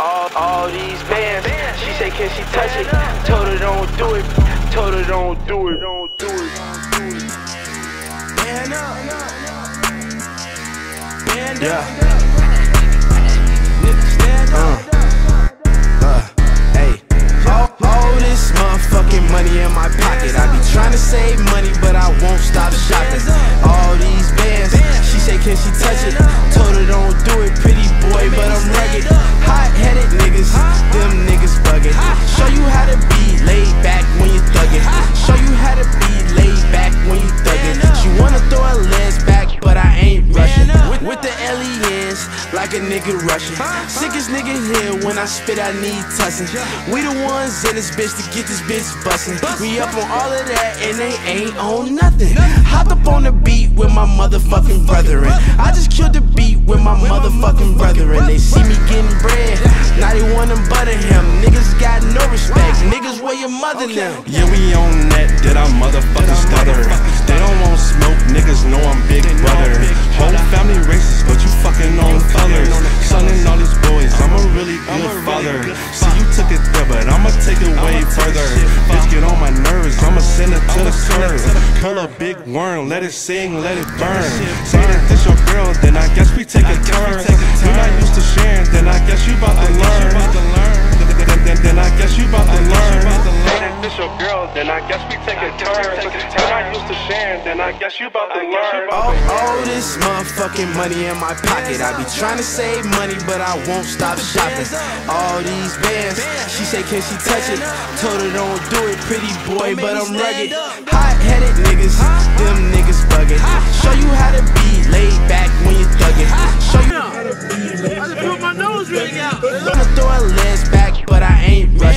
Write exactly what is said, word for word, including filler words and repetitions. all, all these bands. She said, can she touch it? Told her don't do it. Told her don't do it. Don't do it. Man up. Man up. Yeah. Nigga stand up. Uh, hey. All, all this motherfucking money in my pocket. I be trying to save money, but I won't stop shopping. All these bands. She said, can she touch it? Told her don't do it. Pretty boy, but I'm rugged. Hot-headed niggas. Them niggas bugging. Show you how to be laid back when you thuggin'. Show you how to be laid back when you thuggin'. She wanna throw her legs back, but I ain't rushing. With, with the L E Ns, like a nigga rushing. Sickest nigga here, when I spit I need tussin'. We the ones in this bitch to get this bitch bussin'. We up on all of that and they ain't on nothing. Hop up on the beat with my motherfucking brethren. I just killed the beat with my motherfucking brethren. They see me getting bread, now they wanna butter him. Niggas got no respect, niggas where your mother now. Yeah, we on that, that I motherfucking stutter. They don't want smoke, niggas know I'm big brother. Whole family racist, but you fucking on colors. Sonning all these boys, I'm a really good father. See, you took it there, but I'ma take it way further. Bitch, get on my nerves, I'ma send it to the curb. Curl a big worm, let it sing, let it burn. Say that this your girl, then I guess we take a turn. You're not used to sharing, then I guess you about to learn. Then I guess you about to learn. If it's your girl, then I guess we take a turn. You're not used to sharing, then I guess you about to learn. All, all this motherfucking money in my pocket. I be trying to save money, but I won't stop shopping. All these bands, she say, can she touch it? Told her don't do it, pretty boy, but I'm rugged. Hot-headed niggas, them niggas bugging. Show you how to be laid back when you thugging. Show you how to be laid back. I just put my nose ring out. I'ma throw her legs back, but I ain't ready.